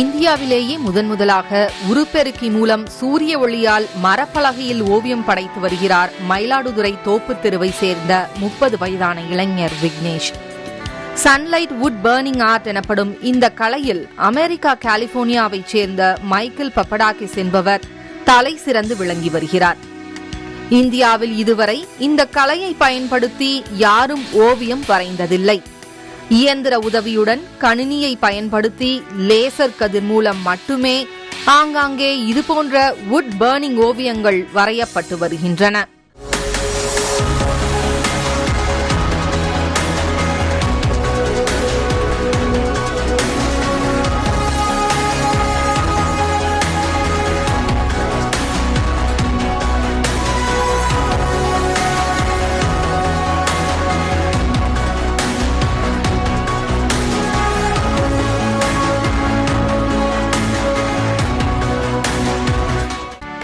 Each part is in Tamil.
இந்தியாவிலேயே முதன்முதலாக உருப்பெருக்கி மூலம் சூரிய ஒளியால் மரப்பலகையில் ஓவியம் படைத்து வருகிறார் மயிலாடுதுறை தோப்புத் தெருவை சேர்ந்த 30 வயதான இளைஞர் Vignesh. Sunlight wood burning art எனப்படும் இந்த கலையில் அமெரிக்கா கலிபோர்னியாவைச் சேர்ந்த மைக்கேல் பப்படாகிஸ் என்பவர் தலை சிறந்து விளங்கி வருகிறார். இந்தியாவில் இதுவரை இந்த கலையை பயன்படுத்தி யாரும் ஓவியம் வரைந்ததில்லை. இயந்திர உதவியுடன் கணினியை பயன்படுத்தி லேசர் கதிர் மூலம் மட்டுமே ஆங்காங்கே இதுபோன்ற வுட் பர்னிங் ஓவியங்கள் வரையப்பட்டு வருகின்றன.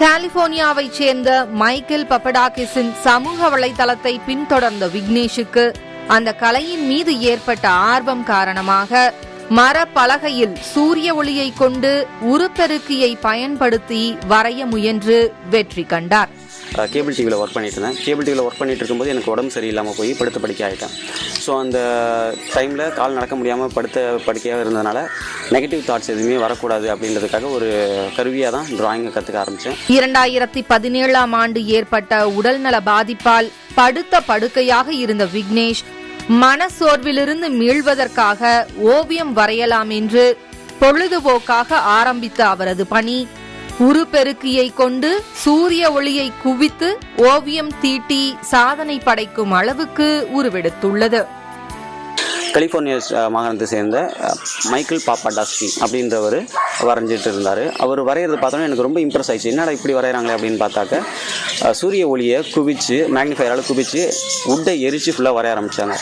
கலிபோர்னியாவைச் சேர்ந்த மைக்கேல் பப்படாகிஸின் சமூக வலைதளத்தை பின்தொடர்ந்த விக்னேஷுக்கு அந்த கலையின் மீது ஏற்பட்ட ஆர்வம் காரணமாக மரப்பலகையில் சூரிய ஒளியை கொண்டு உருப்பெருக்கியை பயன்படுத்தி வரைய முயன்று வெற்றி கண்டார். கேபிள் டிவியில் ஒர்க் பண்ணிட்டு இருந்தேன். கேபிள் டிவியில் ஒர்க் பண்ணிட்டு இருக்கும்போது எனக்கு உடம்பு சரியில்லாமல் போய் படுத்த படுக்கை ஆகிட்டேன். ஸோ அந்த டைமில் கால் நடக்க முடியாமல் படுத்த படுக்கையாக இருந்ததுனால நெகட்டிவ் தாட்ஸ் எதுவுமே வரக்கூடாது அப்படின்றதுக்காக ஒரு கருவியாக தான் டிராயிங்கை கற்றுக்க ஆரம்பித்தேன். 2017ஆம் ஆண்டு ஏற்பட்ட உடல்நல பாதிப்பால் படுத்த படுக்கையாக இருந்த விக்னேஷ் மனசோர்விலிருந்து மீள்வதற்காக ஓவியம் வரையலாம் என்று பொழுதுபோக்காக ஆரம்பித்த அவரது பணி உருப்பெருக்கியை கொண்டு சூரிய ஒளியை குவித்து ஓவியம் தீட்டி சாதனை படைக்கும் அளவுக்கு உருவெடுத்துள்ளது. கலிபோர்னியா மாகாணத்தை சேர்ந்த மைக்கேல் பாப்பாடாஸ்கி அப்படின்றவர் வரைஞ்சிட்டு இருந்தார். அவர் வரைகிறது பார்த்தோன்னா எனக்கு ரொம்ப இம்ப்ரெஸ் ஆயிடுச்சு. என்னடா இப்படி வரைகிறாங்களே அப்படின்னு பார்த்தாக்க சூரிய ஒளியை குவிச்சு மேக்னிஃபையரால் குவிச்சு உட்டை எரித்து ஃபுல்லாக வரைய ஆரம்பித்தாங்க.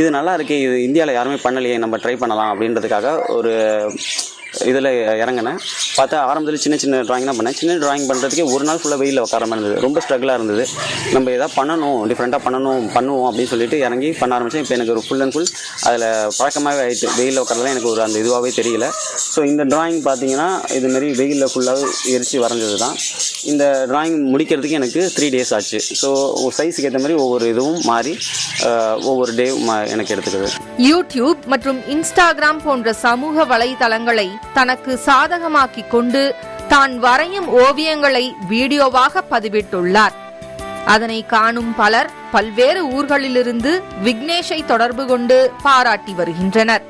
இது நல்லா இருக்கே, இது இந்தியாவில் யாருமே பண்ணலையே, நம்ம ட்ரை பண்ணலாம் அப்படின்றதுக்காக ஒரு இதில் இறங்கினேன். பார்த்தா ஆரம்பத்தில் சின்ன சின்ன ட்ராயிங் தான் பண்ணேன். சின்ன ட்ராயிங் பண்ணுறதுக்கே ஒரு நாள் ஃபுல்லாக வெயிலில் உட்கார மாதிரி இருந்தது. ரொம்ப ஸ்ட்ரகிளாக இருந்தது. நம்ம எதாவது பண்ணணும், டிஃப்ரெண்ட்டாக பண்ணுவோம் அப்படின்னு சொல்லிட்டு இறங்கி பண்ண ஆரம்பித்தேன். இப்போ எனக்கு ஒரு ஃபுல் அண்ட் ஃபுல் அதில் பழக்கமாகவே ஆகிட்டு. வெயிலில் உட்காரலாம் எனக்கு ஒரு அந்த இதுவாகவே தெரியல. ஸோ இந்த ட்ராயிங் பார்த்திங்கன்னா இதுமாரி வெயிலில் ஃபுல்லாக எரித்து வரைஞ்சது தான். இந்த ட்ராயிங் முடிக்கிறதுக்கு எனக்கு 3 days ஆச்சு. ஸோ ஒரு சைஸுக்கு ஏற்ற மாதிரி ஒவ்வொரு இதுவும் மாறி ஒவ்வொரு டே எனக்கு எடுத்துக்குது. யூடியூப் மற்றும் இன்ஸ்டாகிராம் போன்ற சமூக வலைதளங்களை தனக்கு சாதகமாக்கிக் கொண்டு தான் வரையும் ஓவியங்களை வீடியோவாக பதிவிட்டுள்ளார். அதனை காணும் பலர் பல்வேறு ஊர்களிலிருந்து விக்னேஷை தொடர்பு கொண்டு பாராட்டி வருகின்றனர்.